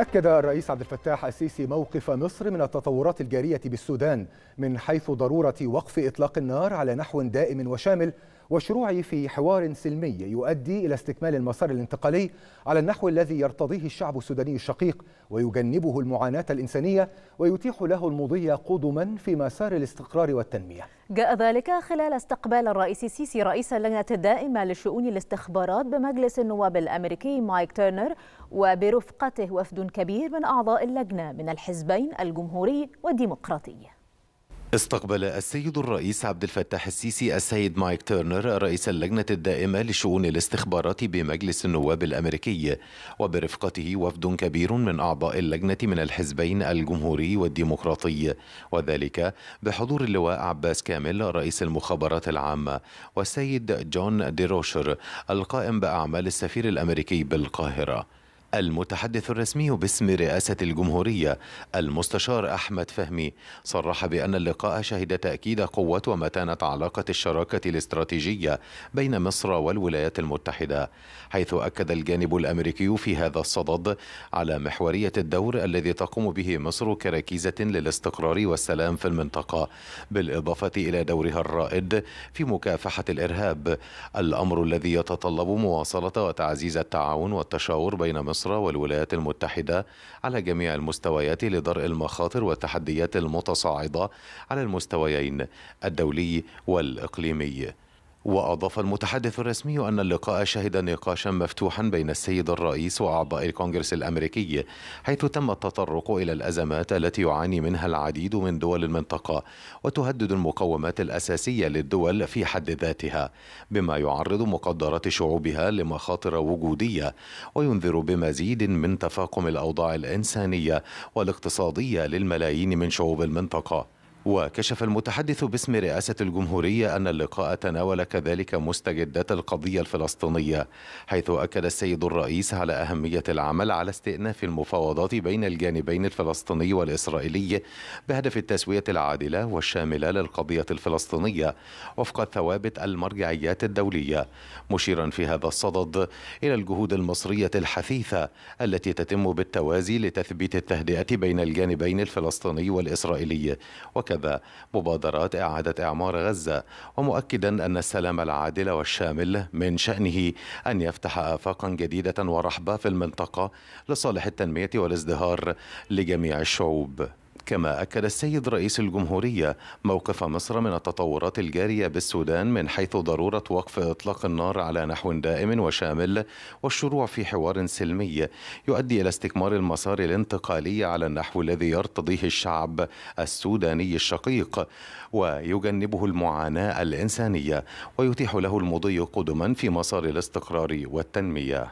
أكد الرئيس عبد الفتاح السيسي موقف مصر من التطورات الجارية بالسودان من حيث ضرورة وقف إطلاق النار على نحو دائم وشامل والشروع في حوار سلمي يؤدي إلى استكمال المسار الانتقالي على النحو الذي يرتضيه الشعب السوداني الشقيق ويجنبه المعاناة الإنسانية ويتيح له المضي قدما في مسار الاستقرار والتنمية. جاء ذلك خلال استقبال الرئيس السيسي رئيس اللجنة الدائمة لشؤون الاستخبارات بمجلس النواب الأمريكي مايك تيرنر وبرفقته وفد كبير من أعضاء اللجنة من الحزبين الجمهوري والديمقراطي. استقبل السيد الرئيس عبد الفتاح السيسي السيد مايك تيرنر رئيس اللجنة الدائمة لشؤون الاستخبارات بمجلس النواب الأمريكي وبرفقته وفد كبير من أعضاء اللجنة من الحزبين الجمهوري والديمقراطي، وذلك بحضور اللواء عباس كامل رئيس المخابرات العامة والسيد جون دي روشر القائم بأعمال السفير الأمريكي بالقاهرة. المتحدث الرسمي باسم رئاسة الجمهورية المستشار أحمد فهمي صرح بأن اللقاء شهد تأكيد قوة ومتانة علاقة الشراكة الاستراتيجية بين مصر والولايات المتحدة، حيث أكد الجانب الأمريكي في هذا الصدد على محورية الدور الذي تقوم به مصر كركيزة للاستقرار والسلام في المنطقة، بالإضافة إلى دورها الرائد في مكافحة الإرهاب، الأمر الذي يتطلب مواصلة وتعزيز التعاون والتشاور بين مصر والولايات المتحدة على جميع المستويات لدرء المخاطر والتحديات المتصاعدة على المستويين الدولي والإقليمي. وأضاف المتحدث الرسمي أن اللقاء شهد نقاشا مفتوحا بين السيد الرئيس وأعضاء الكونجرس الأمريكي، حيث تم التطرق إلى الأزمات التي يعاني منها العديد من دول المنطقة وتهدد المقومات الأساسية للدول في حد ذاتها، بما يعرض مقدرات شعوبها لمخاطر وجودية وينذر بمزيد من تفاقم الأوضاع الإنسانية والاقتصادية للملايين من شعوب المنطقة. وكشف المتحدث باسم رئاسة الجمهورية أن اللقاء تناول كذلك مستجدات القضية الفلسطينية، حيث أكد السيد الرئيس على أهمية العمل على استئناف المفاوضات بين الجانبين الفلسطيني والإسرائيلي بهدف التسوية العادلة والشاملة للقضية الفلسطينية وفق ثوابت المرجعيات الدولية، مشيرا في هذا الصدد إلى الجهود المصرية الحثيثة التي تتم بالتوازي لتثبيت التهدئة بين الجانبين الفلسطيني والإسرائيلي وكذا مبادرات إعادة إعمار غزة، ومؤكدا أن السلام العادل والشامل من شأنه أن يفتح آفاقا جديدة ورحبة في المنطقة لصالح التنمية والازدهار لجميع الشعوب. كما أكد السيد رئيس الجمهورية موقف مصر من التطورات الجارية بالسودان من حيث ضرورة وقف إطلاق النار على نحو دائم وشامل والشروع في حوار سلمي يؤدي إلى استكمال المسار الانتقالي على النحو الذي يرتضيه الشعب السوداني الشقيق ويجنبه المعاناة الإنسانية ويتيح له المضي قدما في مسار الاستقرار والتنمية.